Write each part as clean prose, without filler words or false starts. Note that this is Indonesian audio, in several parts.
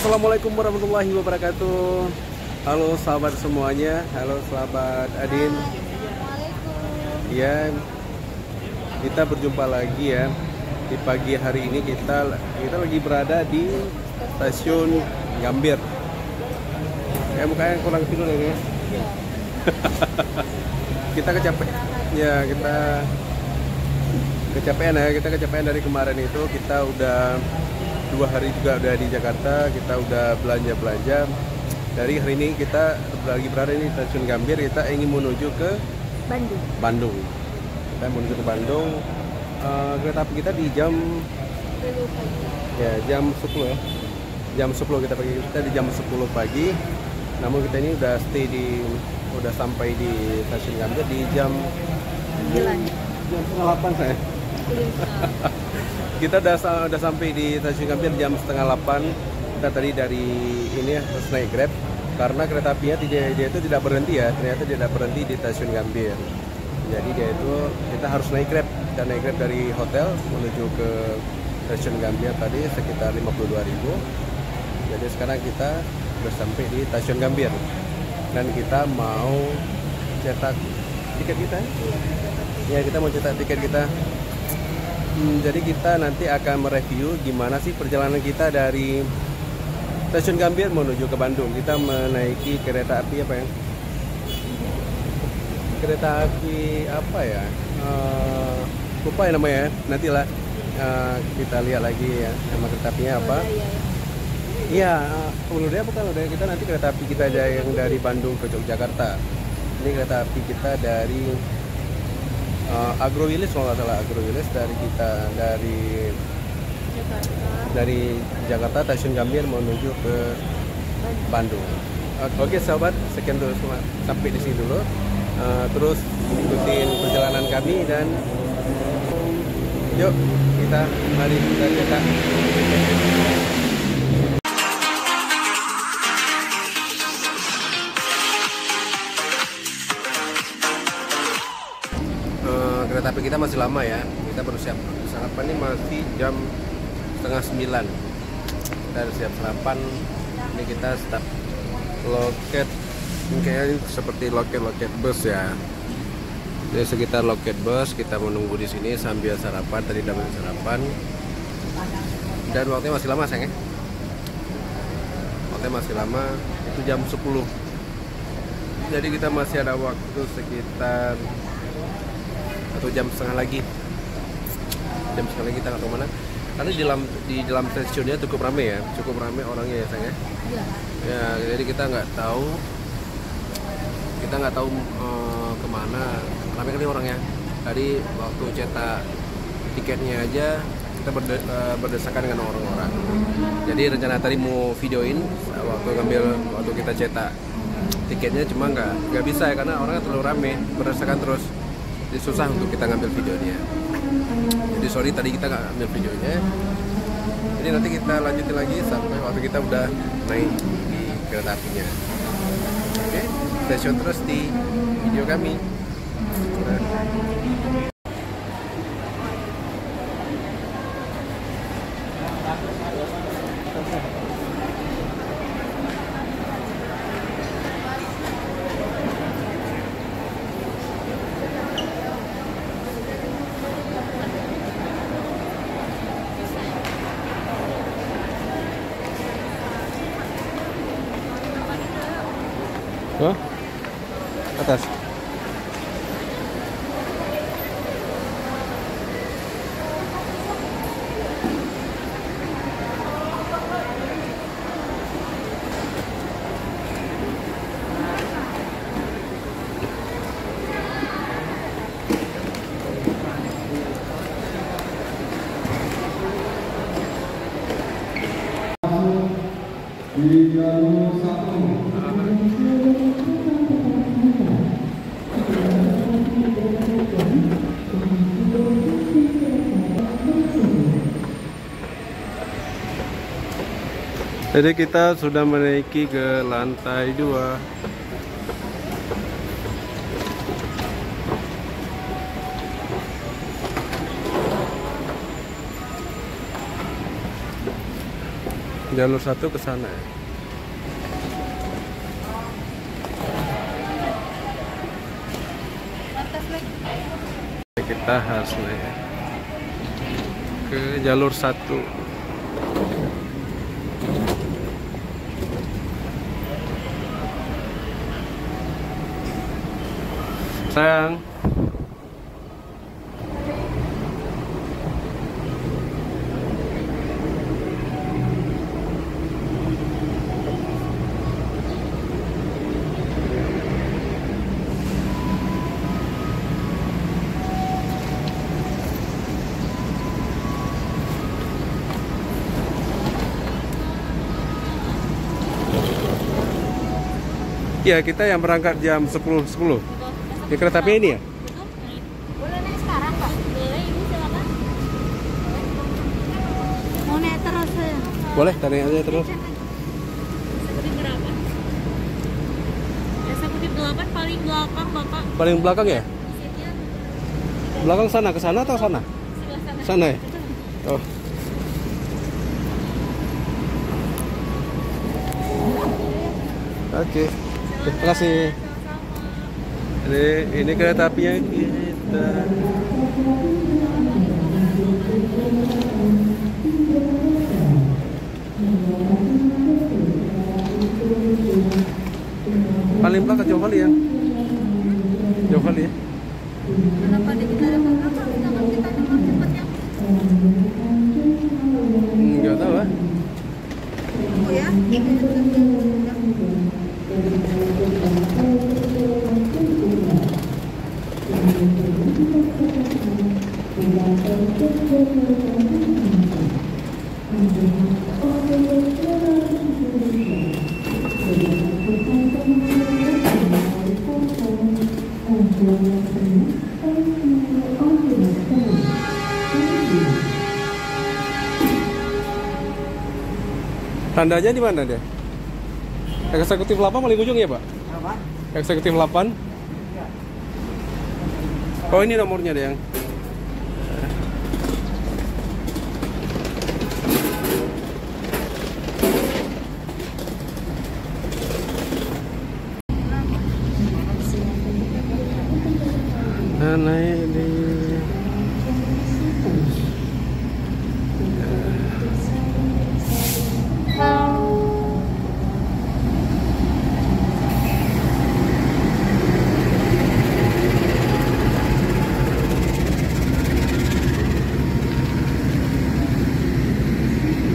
Assalamualaikum warahmatullahi wabarakatuh. Halo sahabat semuanya. Halo sahabat Adin. Ya, kita berjumpa lagi ya. Di pagi hari ini kita lagi berada di Stasiun Gambir. Mukanya kurang tidur ini. Kita kecapean. Ya, kita kecapean ya. Kita kecapean dari kemarin itu. Kita udah 2 hari juga udah di Jakarta, kita udah belanja-belanja. Dari hari ini kita lagi berada di Stasiun Gambir, kita ingin menuju ke Bandung. Kita menuju ke Bandung. Kereta api kita di jam ya jam 10 ya. Jam 10 kita di jam 10 pagi. Namun kita ini udah sampai di Stasiun Gambir di jam 7:30 saya. Kita udah sampai di Stasiun Gambir jam 7:30. Kita tadi dari ini ya, terus naik Grab karena kereta apinya dia itu tidak berhenti ya. Ternyata dia tidak berhenti di Stasiun Gambir. Jadi dia itu kita harus naik Grab. Kita naik Grab dari hotel menuju ke Stasiun Gambir tadi sekitar 52.000. Jadi sekarang kita udah sampai di Stasiun Gambir dan kita mau cetak tiket kita. Ya, kita mau cetak tiket kita. Jadi kita nanti akan mereview gimana sih perjalanan kita dari Stasiun Gambir menuju ke Bandung. Kita menaiki kereta api apa ya? Kereta api apa ya? Lupa ya namanya. Nantilah kita lihat lagi ya nama kereta apinya apa. Iya, Uludaya bukan Uludaya. Kita nanti kereta api kita ada yang dari Bandung ke Yogyakarta. Ini kereta api kita dari Agro Wili, kalau nggak salah Agro Wili dari kita dari Jakarta Stasiun Gambir menuju ke Bandung. Oke, sahabat, sekian dulu semua, sampai di sini dulu. Terus ikutin perjalanan kami dan yuk kita mari kita cetak. Tapi kita masih lama ya, kita baru siap sarapan ini masih jam 8:30. Kita harus siap sarapan. Ini kita start loket, kayaknya seperti loket bus ya. Jadi sekitar loket bus kita menunggu di sini sambil sarapan. Tadi udah sarapan dan waktunya masih lama sayang ya. Waktunya masih lama, itu jam 10. Jadi kita masih ada waktu sekitar atau jam setengah lagi kita nggak tahu mana, karena di dalam stasiunnya cukup ramai ya, orangnya ya sayang ya. Ya, jadi kita nggak tahu kemana ramai kali orangnya. Tadi waktu cetak tiketnya aja kita berdesakan dengan orang-orang. Jadi rencana tadi mau videoin waktu kita cetak tiketnya, cuma nggak bisa ya karena orangnya terlalu ramai, berdesakan terus. Jadi susah untuk kita ngambil videonya. Jadi sorry tadi kita nggak ambil videonya. Jadi nanti kita lanjutin lagi sampai waktu kita udah naik di kereta apinya. Oke, stay terus di video kami. Huh? Atas. Jadi kita sudah menaiki ke lantai 2. jalur satu ke sana. Kita harus naik ke jalur satu. Sayang. Ya, kita yang berangkat jam 10.10. Di kereta api ini ya? Boleh naik sekarang, Pak? Boleh, Ibu, silakan. Mau naik terus? Boleh, kita naik aja terus. Seperti berapa? Ya, seperti 8, paling belakang, Bapak. Paling belakang ya? Belakang sana, ke sana atau sana? Sana ya? Oh. Oke. Terima kasih. Ini kereta apinya kita. Paling belakang jauh kali ya. Jauh kali ya. Kenapa di kita ada apa? Kita nomor cepatnya. Enggak tahu ah. Oh ya. Tandanya di mana deh? Eksekutif 8 paling ujung ya, Pak? Apa? Eksekutif 8. Oh, ini nomornya deh yang. Nah, naik di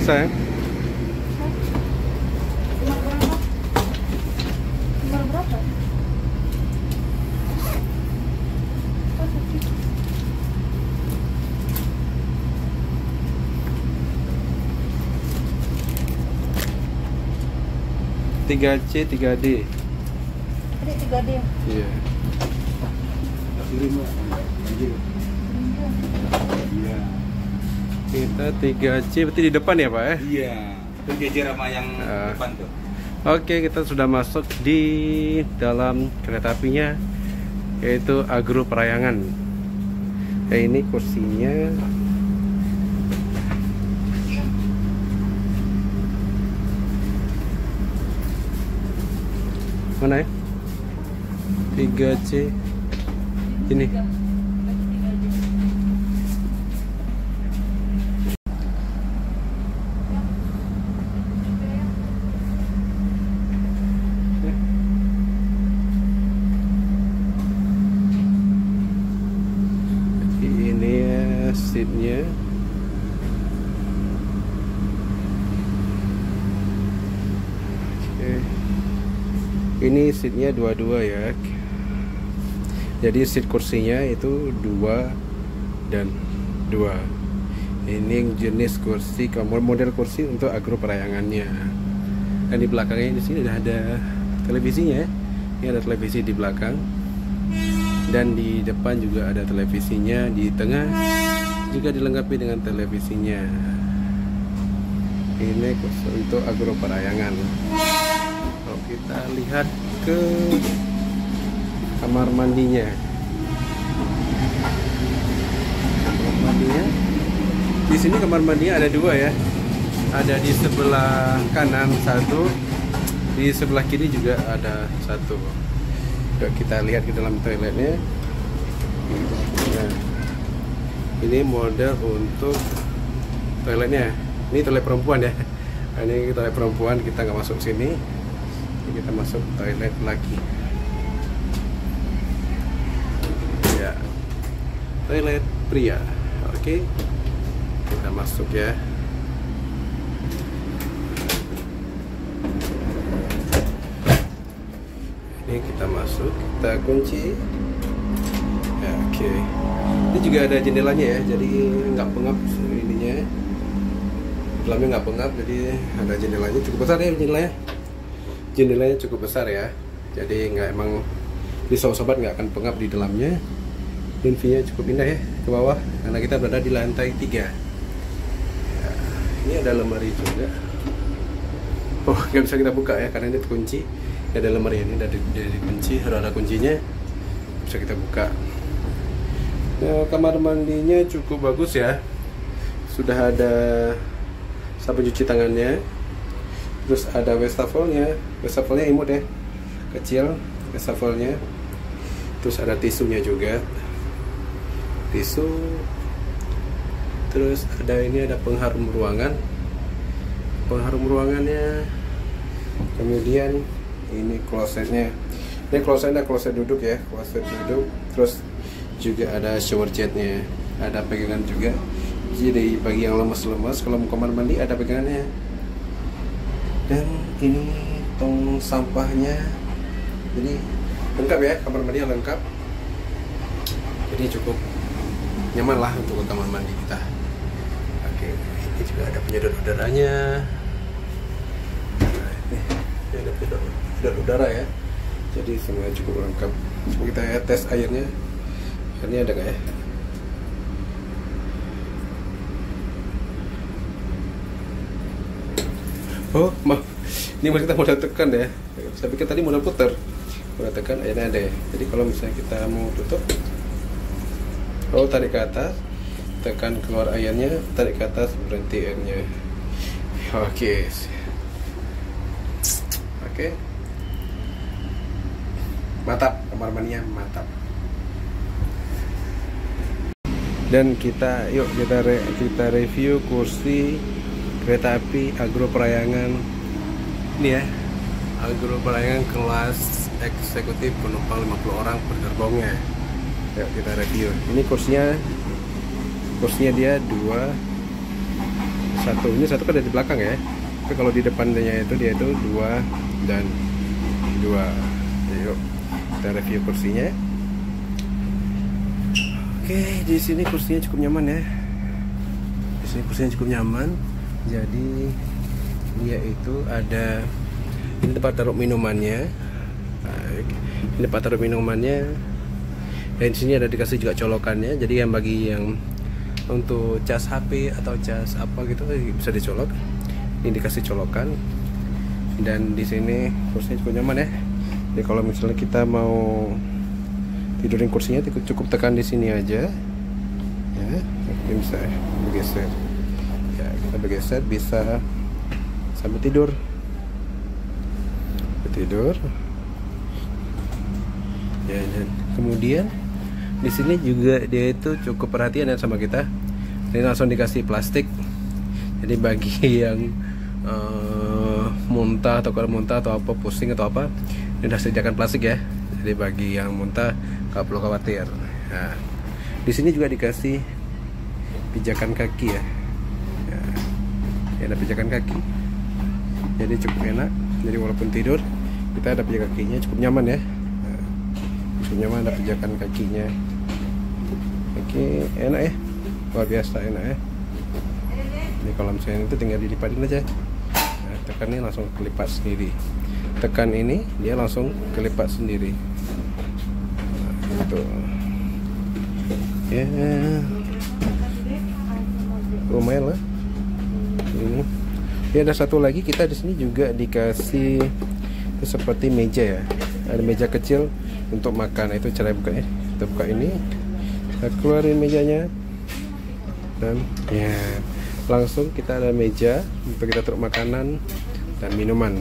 saya. Nomor berapa? Tadi 3D. Iya. 5. Kita 3C, berarti di depan ya Pak ya? Iya, itu jajar sama yang depan tuh. Oke, kita sudah masuk di dalam kereta apinya, yaitu Agro Parahyangan. Ya, ini kursinya. Mana ya? 3C. Ini seatnya. Oke. Ini seatnya 2-2 ya. Jadi seat kursinya itu 2 dan 2. Ini jenis kursi, model kursi untuk Agro Parahyangannya. Dan di belakangnya di sini ada televisinya. Ini ada televisi di belakang. Dan di depan juga ada televisinya, di tengah juga dilengkapi dengan televisinya. Ini khusus untuk Agro Parahyangan. Kalau kita lihat ke kamar mandinya, di sini kamar mandinya ada 2 ya. ada di sebelah kanan satu, di sebelah kiri juga ada satu. Yuk kita lihat ke dalam toiletnya. Nah, ini model untuk toiletnya. Ini toilet perempuan ya. Ini toilet perempuan, kita nggak masuk sini. Jadi kita masuk toilet lagi. Ya, toilet pria. Oke, kita masuk ya. Ini kita masuk, kita kunci. Ya, oke. Ini juga ada jendelanya ya, jadi nggak pengap ininya. Dalamnya nggak pengap, jadi ada jendelanya cukup besar ya jendelanya. Jendelanya cukup besar ya, jadi nggak emang di sobat nggak akan pengap di dalamnya. Dan view-nya cukup indah ya ke bawah, karena kita berada di lantai 3. Ya, ini ada lemari juga. Oh, nggak bisa kita buka ya karena ini terkunci. Ada lemari ini dari kunci, harus ada kuncinya. Bisa kita buka. Nah, kamar mandinya cukup bagus ya. Sudah ada sabun cuci tangannya. Terus ada wastafelnya. Wastafelnya imut ya. Kecil wastafelnya. Terus ada tisunya juga. Tisu. Terus ada ini ada pengharum ruangan. Pengharum ruangannya. Kemudian ini klosetnya. Ini klosetnya kloset duduk ya, kloset duduk. Terus juga ada shower jetnya, ada pegangan juga. Jadi bagi yang lemes-lemes kalau mau kamar mandi ada pegangannya. Dan ini tong sampahnya. Jadi lengkap ya, kamar mandi lengkap. Jadi cukup nyaman lah untuk kamar mandi kita. Oke, ini juga ada penyedot udaranya. Nah, ini ada penyedot udara ya. Jadi semuanya cukup lengkap. Coba kita ya, tes airnya. Airnya ada nggak ya? Oh maaf, ini kita modal tekan ya. Saya pikir tadi modal putar, modal tekan airnya ada ya. Jadi kalau misalnya kita mau tutup, oh tarik ke atas, tekan keluar airnya, tarik ke atas berhenti airnya. Oke, oke. Mantap, kamar mandinya mantap. Dan kita yuk kita review kursi kereta api Agro Parahyangan ini ya. Agro Parahyangan kelas eksekutif penumpang 50 orang per gerbongnya. Yuk kita review. Ini kursinya dia 2. Satu kan ada di belakang ya. Tapi kalau di depannya itu dia itu 2 dan 2. Yuk kita review kursinya. Oke, di sini kursinya cukup nyaman ya. Di sini kursinya cukup nyaman. Jadi dia itu ada ini tempat taruh minumannya. Ini tempat taruh minumannya. Dan di sini ada dikasih juga colokannya. Jadi yang bagi yang untuk cas HP atau cas apa gitu bisa dicolok. Ini dikasih colokan. Dan di sini kursinya cukup nyaman ya. Jadi kalau misalnya kita mau tidurin kursinya cukup tekan di sini aja ya, kita bisa bergeser ya, kita bergeser bisa sampai tidur ya. Dan kemudian di sini juga dia itu cukup perhatian ya sama kita. Ini langsung dikasih plastik, jadi bagi yang muntah atau kalau muntah atau apa pusing atau apa, ini udah sediakan plastik ya. Jadi bagi yang muntah nggak perlu khawatir. Nah, di sini juga dikasih pijakan kaki ya. Ya, ada pijakan kaki. Jadi cukup enak. Jadi walaupun tidur, kita ada pijak kakinya cukup nyaman ya. Nah, cukup nyaman ada pijakan kakinya. Oke, enak ya. Luar biasa enak ya. Ini kalau misalnya itu tinggal dilipatin aja. Nah, tekan ini langsung kelipat sendiri. Tekan ini dia langsung kelipat sendiri. Itu ya lumayan lah ini. Ya, ada satu lagi kita di sini juga dikasih itu seperti meja ya, ada meja kecil untuk makan. Itu cara bukanya, kita buka ini, kita keluarin mejanya dan ya langsung kita ada meja untuk kita taruh makanan dan minuman.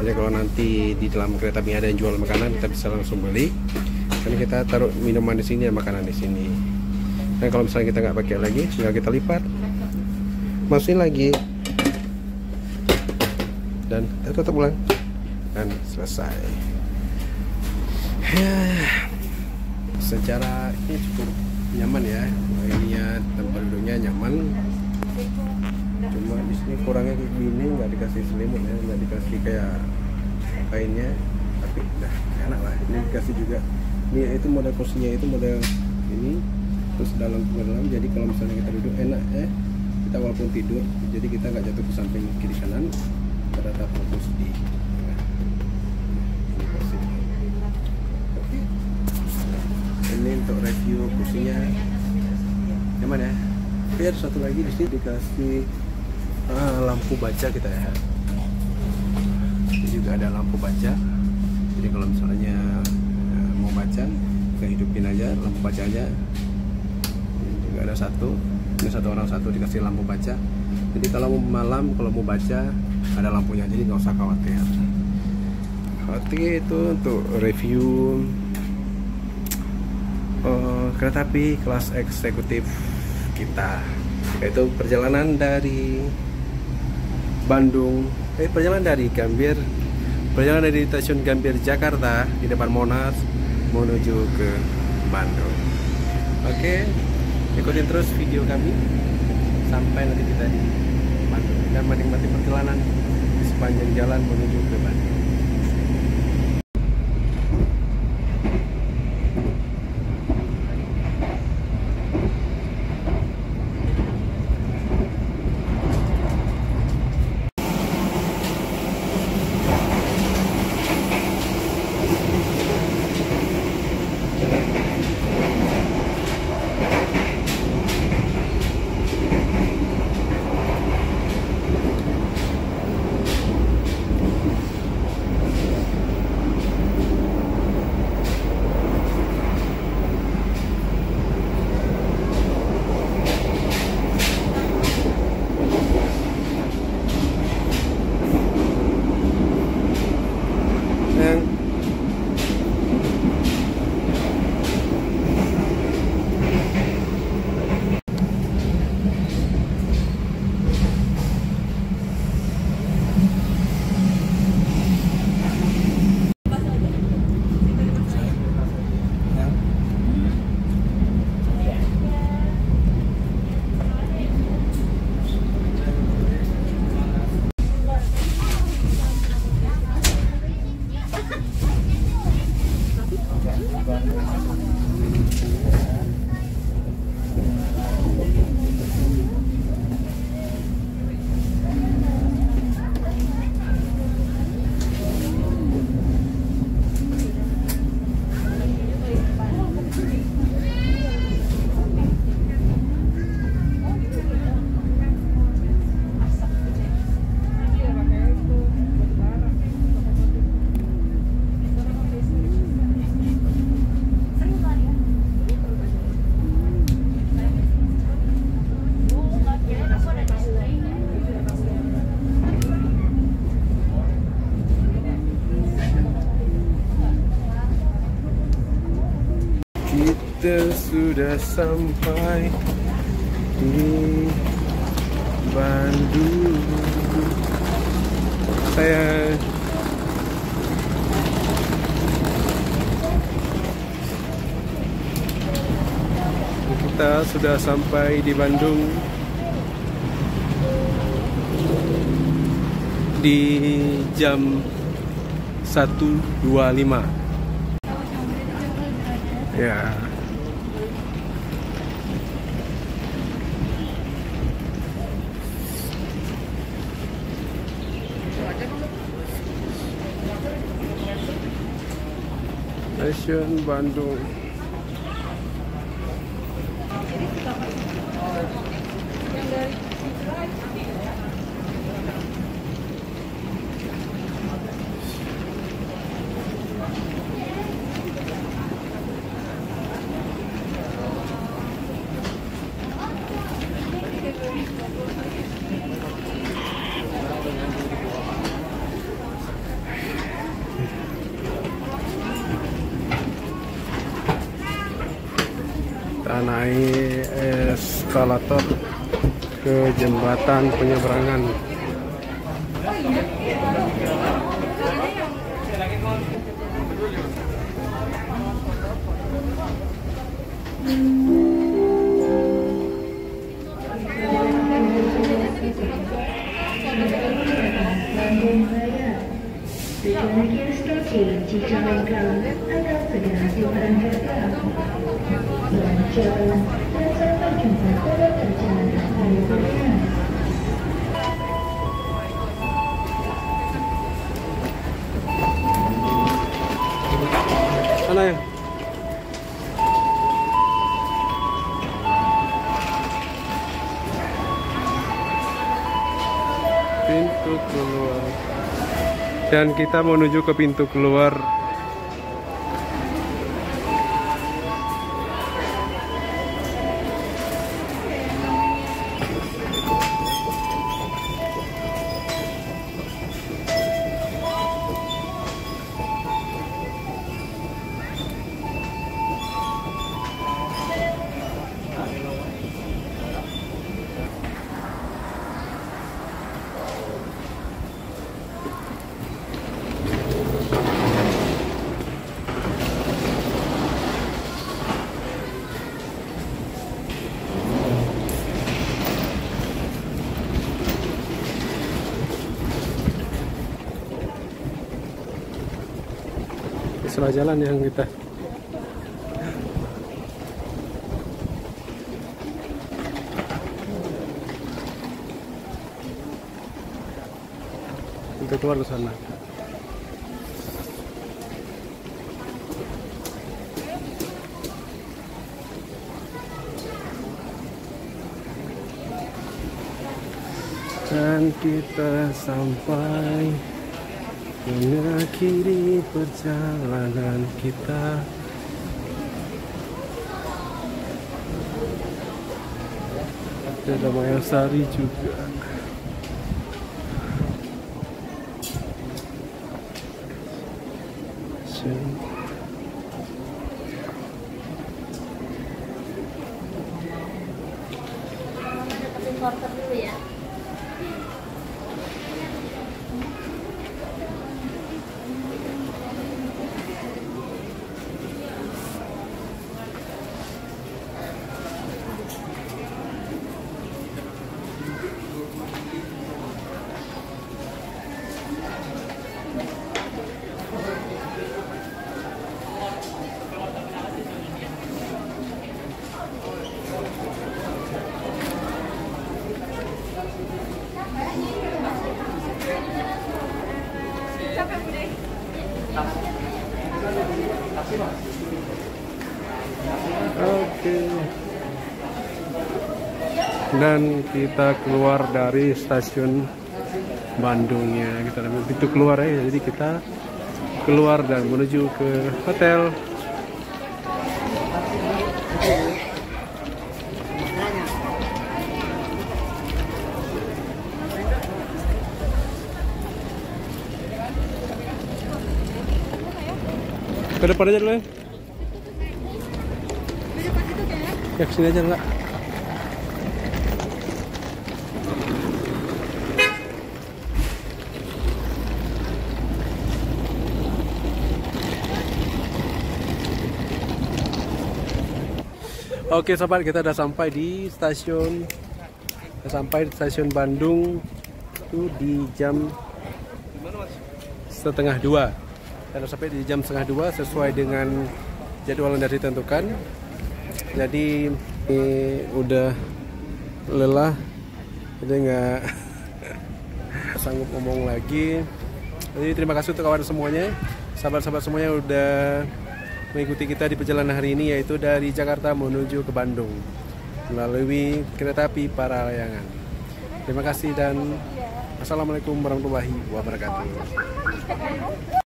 Jadi kalau nanti di dalam kereta api ada yang jual makanan, kita bisa langsung beli. Kan kita taruh minuman di sini dan makanan di sini. Dan kalau misalnya kita nggak pakai lagi, tinggal kita lipat, masukin lagi, dan kita tetap ulang, dan selesai. Secara ini cukup nyaman ya, ininya tempat duduknya nyaman. Cuma di sini kurangnya kayak gini, nggak dikasih selimut ya, nggak dikasih kayak lainnya, tapi udah enak lah. Ini dikasih juga, ini itu model kursinya itu model ini, terus dalam, jadi kalau misalnya kita duduk enak ya, kita walaupun tidur, jadi kita nggak jatuh ke samping kiri kanan, terdapat fokus di ini untuk review kursinya nyaman ya. Tapi ada satu lagi di sini dikasih lampu baca kita ya. Ini juga ada lampu baca. Jadi kalau misalnya mau baca, kita hidupin aja lampu bacanya. Ini juga ada satu. Ini satu orang satu dikasih lampu baca. Jadi kalau malam kalau mau baca ada lampunya, jadi nggak usah khawatir. Oke, itu untuk review kereta api kelas eksekutif kita, yaitu perjalanan dari Bandung, perjalanan dari Stasiun Gambir Jakarta di depan Monas menuju ke Bandung. Oke, ikutin terus video kami sampai nanti kita di Bandung dan menikmati perjalanan di sepanjang jalan menuju ke Bandung. Kita sudah sampai di Bandung. Kita sudah sampai di Bandung, di jam 1:25. Ya. Stasiun Bandung. kita naik eskalator ke jembatan penyeberangan. Sana ya. Pintu keluar. Dan kita menuju ke pintu keluar. Salah jalan yang kita. Kita keluar ke sana. Dan kita sampai mengakhiri perjalanan kita. Ada Mayasari juga. Dan kita keluar dari stasiun Bandungnya, kita ambil pintu keluar ya. Jadi kita keluar dan menuju ke hotel. Ke depan aja dulu ya. Ya kesini aja enggak. Oke sahabat, kita udah sampai di stasiun. Bandung itu di jam setengah dua. Kita sampai di jam setengah dua sesuai dengan jadwal yang sudah ditentukan. Jadi udah lelah, jadi nggak sanggup ngomong lagi. Jadi terima kasih untuk kawan semuanya, sahabat-sahabat semuanya udah mengikuti kita di perjalanan hari ini, yaitu dari Jakarta menuju ke Bandung melalui kereta api Parahyangan. Terima kasih dan Assalamualaikum warahmatullahi wabarakatuh.